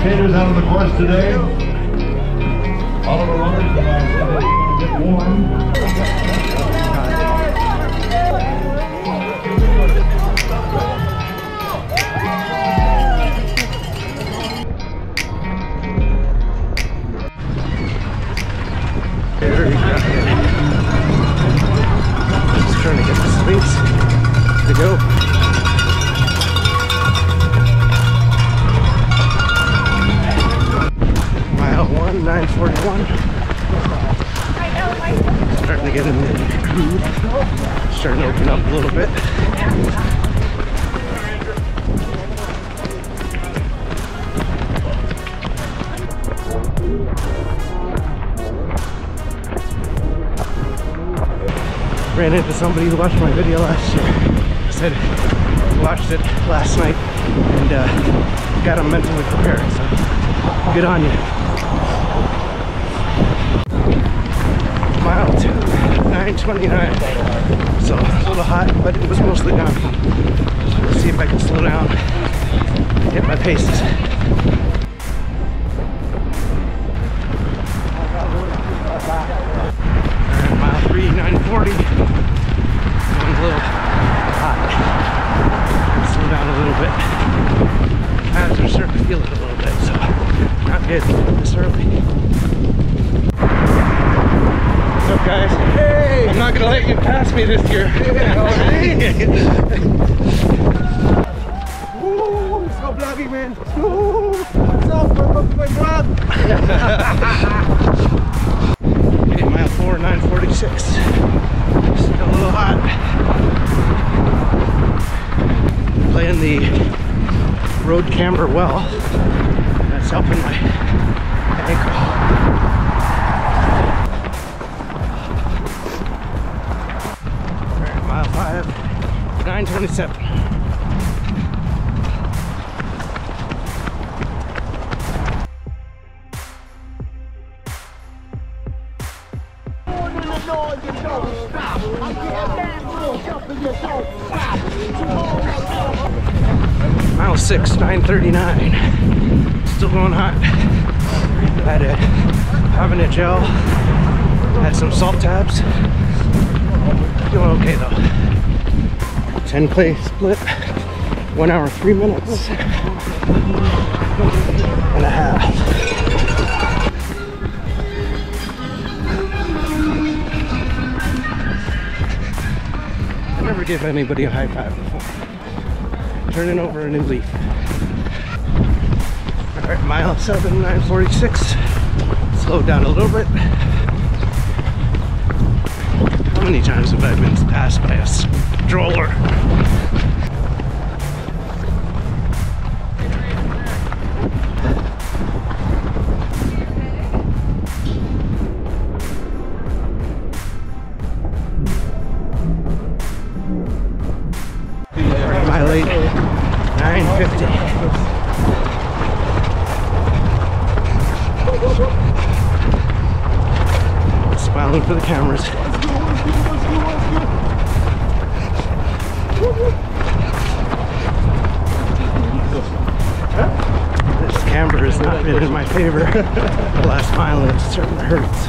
spectators out on the course today. All of our runners are get warm. There we go. Just trying to get the space to go. Starting to get in the groove. Starting to open up a little bit. Ran into somebody who watched my video last year. I said watched it last night and got him mentally prepared. So good on you. Mile 2, 9:29, so it's a little hot, but it was mostly down. Let's see if I can slow down and hit my paces. And mile 3, 9:40, going a little hot. Slow down a little bit. I was starting to feel it a little bit, so not good this early. What's up, guys? Hey! I'm not gonna let you pass me this year. Woo! It's so bloggy, man. Woo! What's up? Welcome to my vlog. Okay, mile 4, 9:46. Still a little hot. Playing the road camber well. That's helping my ankle. Mile 5, 9:27. Mile 6, 9:39. Still going hot. Had a having a gel. Had some salt tabs. Doing okay though. 10 play split, 1 hour 3 minutes and a half. I never give anybody a high five before. Turning over a new leaf. Alright, mile 7, 9:46. Slowed down a little bit. How many times have I been passed by a stroller? Mile 8, 9:50. Smiling for the cameras. This camber has not been in my favor. The last mile, it certainly hurts.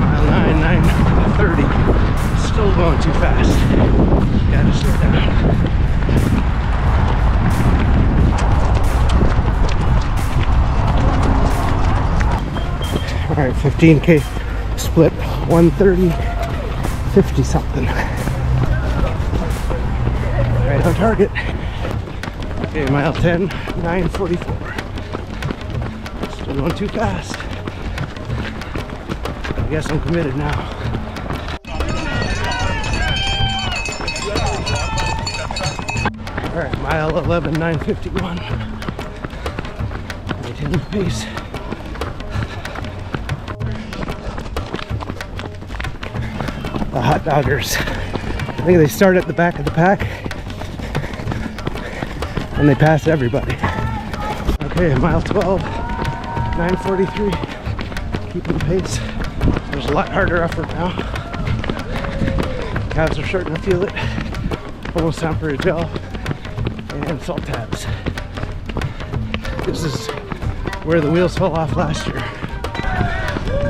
Mile 9, 9:30. Still going too fast. Gotta slow down. All right, 15K split, 1:30, 50 something. Right on target. Okay, mile 10, 9:44. Still going too fast. I guess I'm committed now. All right, mile 11, 9:51. Maintaining the pace. The hot doggers. I think they start at the back of the pack and they pass everybody. Okay, mile 12, 9:43. Keeping the pace. There's a lot harder effort now. Calves are starting to feel it. Almost time for a gel and salt tabs. This is where the wheels fell off last year.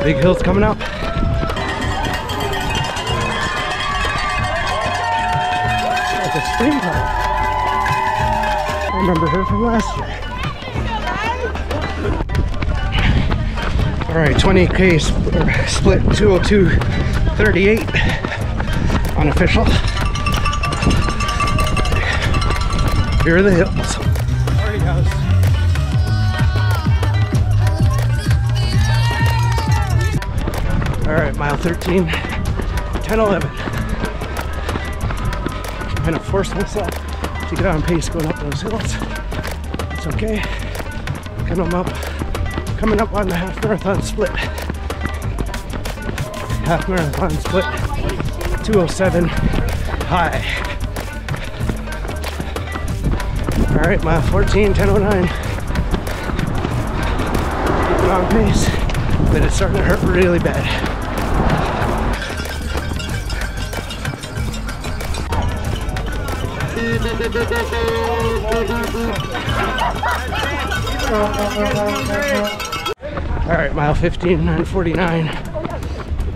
Big hill's coming up. That's a spring bike. I remember her from last year. All right, 20K split 2:02:38, unofficial. Here are the hills. Sorry guys. All right, mile 13, 10:11. Trying to force myself to get on pace going up those hills. It's okay. Coming up on the half marathon split. Half marathon split, 2:07 high. All right, mile 14, 10:09. Keeping on pace, but it's starting to hurt really bad. All right, mile 15, 9:49.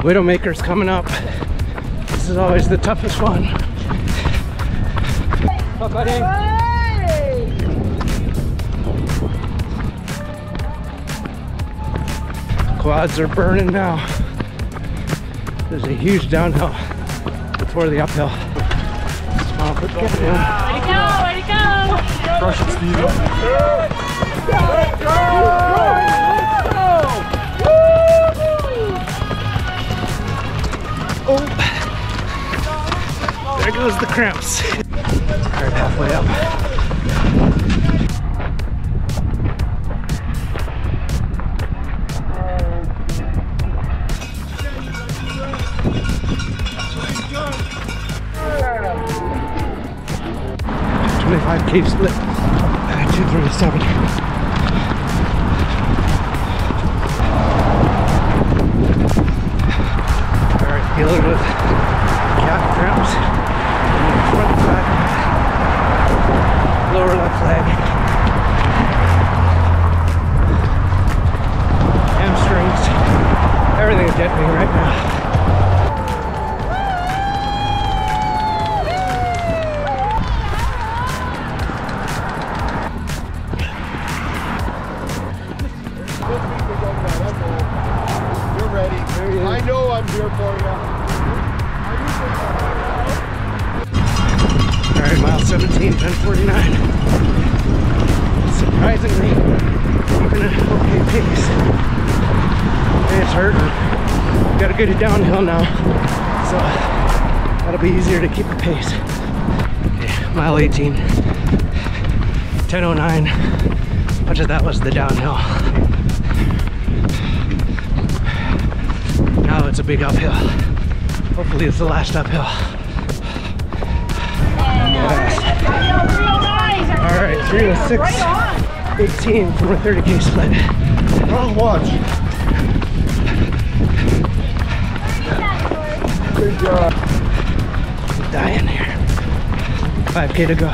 Widowmaker's coming up. This is always the toughest one. Up, buddy. Quads are burning now. There's a huge downhill before the uphill. Way to go! Crush it, Steve. Oh, there goes the cramps. Alright, halfway up. Keep split 2:37. Alright, dealing with calf cramps in the front side, lower left leg, hamstrings, everything is deadening right now. Alright, mile 17, 10:49. Surprisingly, keeping an okay pace. And it's hurting. Gotta get it downhill now, so that'll be easier to keep the pace. Okay, mile 18, 10:09. Much of that was the downhill. Now it's a big uphill. Hopefully it's the last uphill. Alright, 3:06:18 from a 30K split. Wrong watch. Good job. I'm dying here. 5K to go.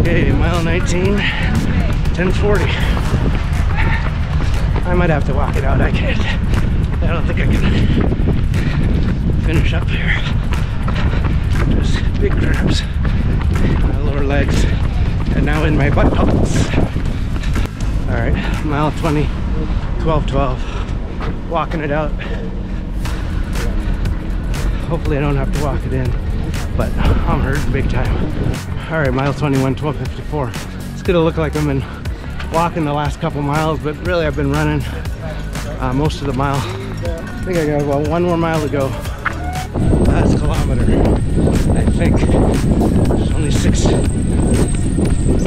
Okay, mile 19, 10:40. I might have to walk it out, I can't. I don't think I can finish up here. Just big cramps in my lower legs and now in my butt pelts. Alright, mile 20, 12:12. Walking it out. Hopefully I don't have to walk it in, but I'm hurting big time. Alright, mile 21, 12:54. It's gonna look like I've been walking the last couple miles, but really I've been running most of the mile. I think I got about one more mile to go. Last kilometer, I think. It's only 6 or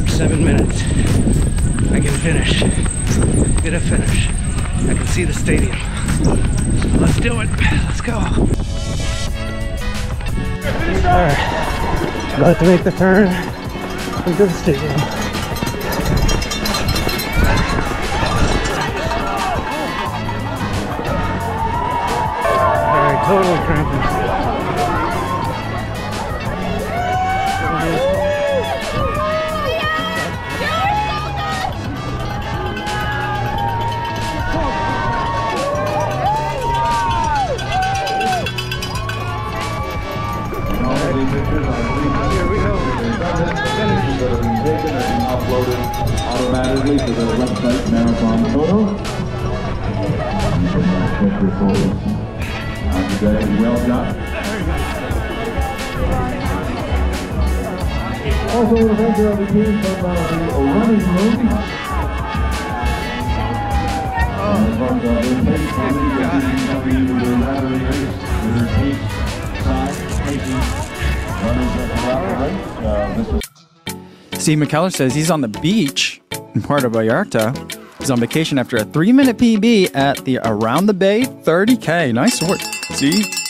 7 minutes. I can finish. I'm gonna finish. I can see the stadium. So let's do it. Let's go. Alright. About to make the turn into the stadium. Totally cramping. set this whole today. Well done. Also an adventure on the team from the running movie. Steve Mckellar says he's on the beach in Puerto Vallarta. He's on vacation after a 3-minute PB at the Around the Bay 30K. Nice work, Steve.